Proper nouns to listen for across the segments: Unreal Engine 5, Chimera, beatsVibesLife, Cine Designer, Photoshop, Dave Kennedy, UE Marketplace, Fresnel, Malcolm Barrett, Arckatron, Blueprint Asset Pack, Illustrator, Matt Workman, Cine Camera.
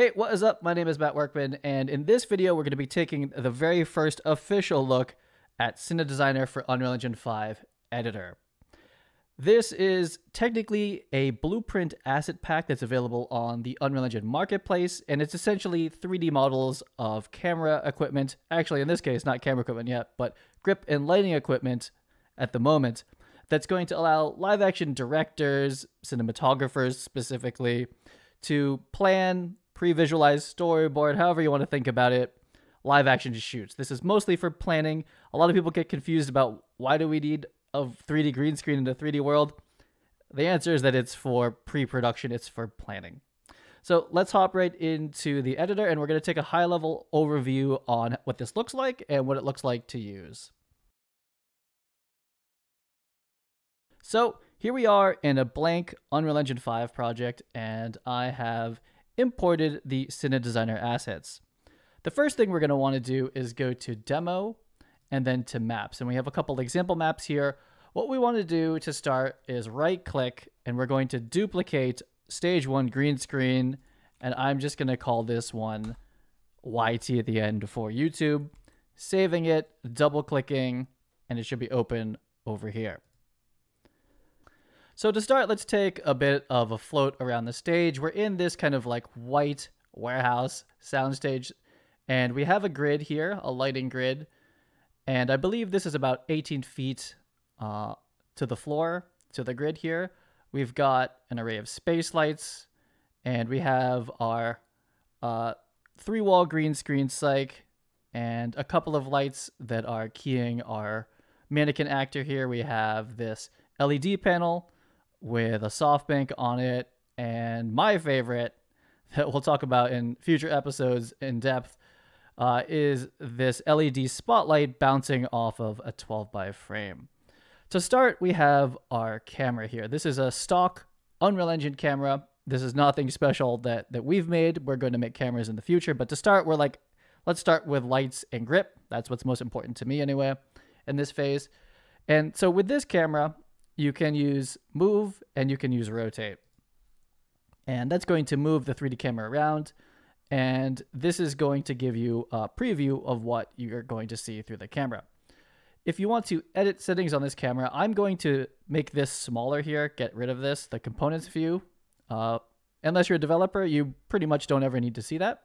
Hey, what is up? My name is Matt Workman, and in this video, we're going to be taking the very first official look at Cine Designer for Unreal Engine 5 Editor. This is technically a Blueprint Asset Pack that's available on the Unreal Engine Marketplace, and it's essentially 3D models of camera equipment. Actually, in this case, not camera equipment yet, but grip and lighting equipment at the moment. That's going to allow live action directors, cinematographers specifically, to plan, pre-visualize, storyboard, however you want to think about it, live action shoots. This is mostly for planning. A lot of people get confused about why do we need a 3D green screen in the 3D world. The answer is that it's for pre-production, it's for planning. So let's hop right into the editor, and we're going to take a high-level overview on what this looks like and what it looks like to use. So here we are in a blank Unreal Engine 5 project, and I have imported the Cine Designer assets. The first thing we're going to want to do is go to Demo and then to Maps. And we have a couple example maps here. What we want to do to start is right-click, and we're going to duplicate Stage 1 green screen, and I'm just going to call this one YT at the end for YouTube. Saving it, double-clicking, and it should be open over here. So to start, let's take a bit of a float around the stage. We're in this kind of like white warehouse soundstage, and we have a grid here, a lighting grid. And I believe this is about 18 feet to the floor, to the grid here. We've got an array of space lights, and we have our three-wall green screen psych, and a couple of lights that are keying our mannequin actor here. We have this LED panel with a softbank on it, and my favorite that we'll talk about in future episodes in depth is this LED spotlight bouncing off of a 12x frame. To start, we have our camera here. This is a stock Unreal Engine camera. This is nothing special that we've made. We're going to make cameras in the future, but to start, we're like, let's start with lights and grip. That's what's most important to me anyway in this phase. And so with this camera, you can use move and you can use rotate. And that's going to move the 3D camera around. And this is going to give you a preview of what you're going to see through the camera. If you want to edit settings on this camera, I'm going to make this smaller here, get rid of this, the components view. Unless you're a developer, you pretty much don't ever need to see that.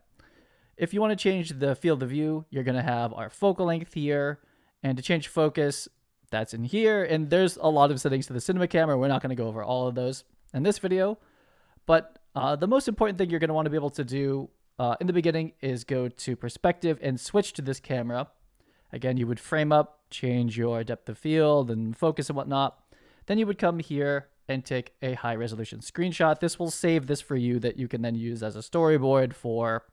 If you want to change the field of view, you're going to have our focal length here. And to change focus, that's in here, and there's a lot of settings to the cinema camera. We're not going to go over all of those in this video, but the most important thing you're going to want to be able to do in the beginning is go to perspective and switch to this camera. Again, you would frame up, change your depth of field and focus and whatnot. Then you would come here and take a high resolution screenshot. This will save this for you that you can then use as a storyboard for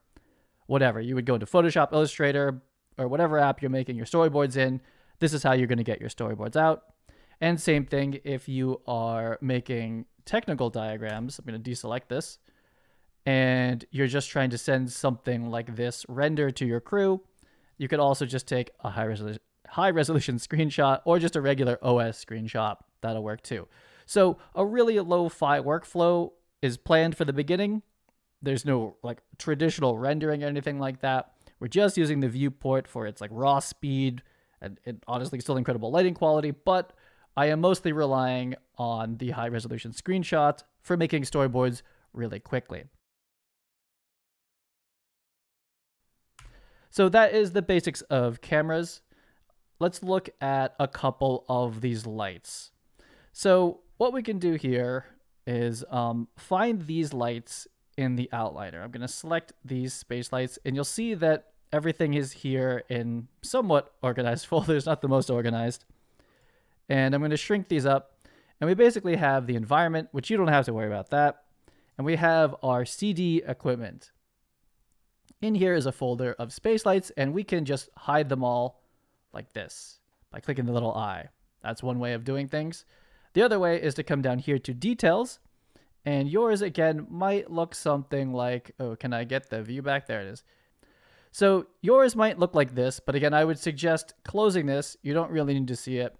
whatever. You would go into Photoshop, Illustrator, or whatever app you're making your storyboards in. This is how you're going to get your storyboards out. And same thing if you are making technical diagrams. I'm going to deselect this. And you're just trying to send something like this render to your crew. You could also just take a high resolution screenshot or just a regular OS screenshot. That'll work too. So a really low-fi workflow is planned for the beginning. There's no like traditional rendering or anything like that. We're just using the viewport for its like raw speed, and it honestly still incredible lighting quality, but I am mostly relying on the high resolution screenshots for making storyboards really quickly. So that is the basics of cameras. Let's look at a couple of these lights. So what we can do here is find these lights in the outliner. I'm gonna select these space lights, and you'll see that everything is here in somewhat organized folders, not the most organized. And I'm going to shrink these up. And we basically have the environment, which you don't have to worry about that. And we have our CD equipment. In here is a folder of space lights, and we can just hide them all like this by clicking the little eye. That's one way of doing things. The other way is to come down here to details. And yours, again, might look something like, oh, can I get the view back? There it is. So yours might look like this, but again, I would suggest closing this. You don't really need to see it.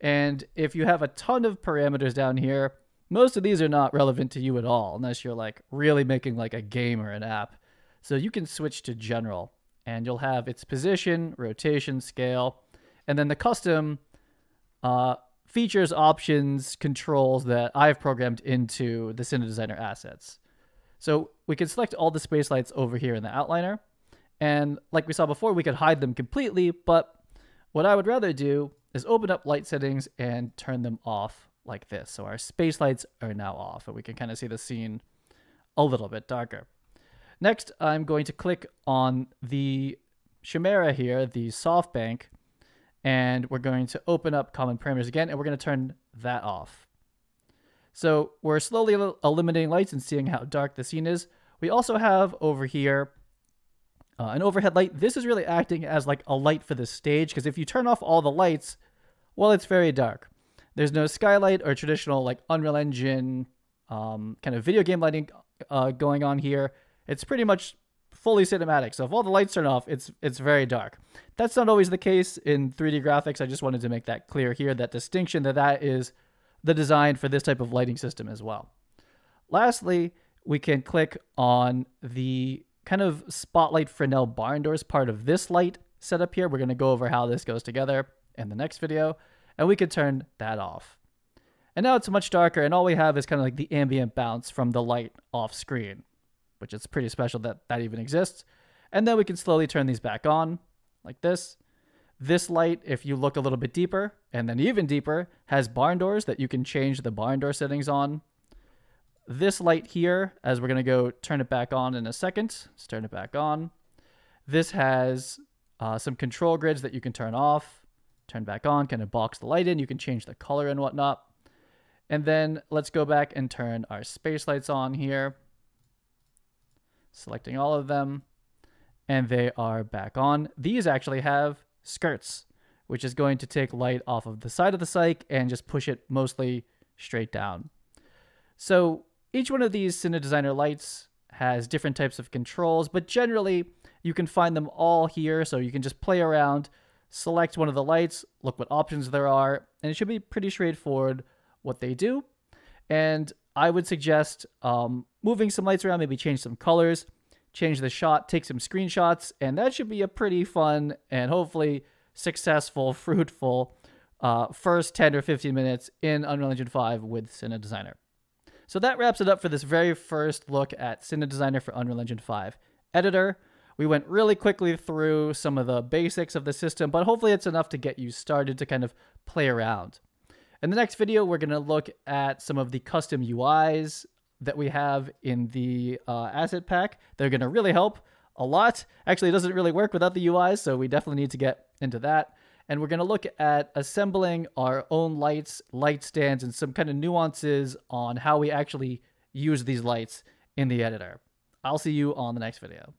And if you have a ton of parameters down here, most of these are not relevant to you at all, unless you're like really making like a game or an app. So you can switch to general and you'll have its position, rotation, scale, and then the custom features, options, controls that I've programmed into the Cine Designer assets. So we can select all the space lights over here in the outliner. And like we saw before, we could hide them completely, but what I would rather do is open up light settings and turn them off like this. So our space lights are now off and we can kind of see the scene a little bit darker. Next, I'm going to click on the chimera here, the softbank, and we're going to open up common parameters again and we're going to turn that off. So we're slowly eliminating lights and seeing how dark the scene is. We also have over here an overhead light. This is really acting as like a light for the stage, because if you turn off all the lights, well, it's very dark. There's no skylight or traditional like Unreal Engine kind of video game lighting going on here. It's pretty much fully cinematic. So if all the lights turn off, it's very dark. That's not always the case in 3D graphics. I just wanted to make that clear here, that distinction, that is the design for this type of lighting system as well. Lastly, we can click on the kind of spotlight Fresnel barn doors part of this light setup here. We're going to go over how this goes together in the next video, and we could turn that off. And now it's much darker, and all we have is kind of like the ambient bounce from the light off screen, which is pretty special that that even exists. And then we can slowly turn these back on like this. This light, if you look a little bit deeper and then even deeper, has barn doors that you can change the barn door settings on. This light here, as we're going to go turn it back on in a second, let's turn it back on. This has some control grids that you can turn off, turn back on, kind of box the light in. You can change the color and whatnot. And then let's go back and turn our space lights on here, selecting all of them, and they are back on. These actually have skirts, which is going to take light off of the side of the psych and just push it mostly straight down. So each one of these Cine Designer lights has different types of controls, but generally you can find them all here. So you can just play around, select one of the lights, look what options there are, and it should be pretty straightforward what they do. And I would suggest moving some lights around, maybe change some colors, change the shot, take some screenshots, and that should be a pretty fun and hopefully successful, fruitful first 10 or 15 minutes in Unreal Engine 5 with Cine Designer. So that wraps it up for this very first look at Cine Designer for Unreal Engine 5 Editor. We went really quickly through some of the basics of the system, but hopefully it's enough to get you started to kind of play around. In the next video, we're going to look at some of the custom UIs that we have in the asset pack. They're going to really help a lot. Actually, it doesn't really work without the UIs, so we definitely need to get into that. And we're going to look at assembling our own lights, light stands, and some kind of nuances on how we actually use these lights in the editor. I'll see you on the next video.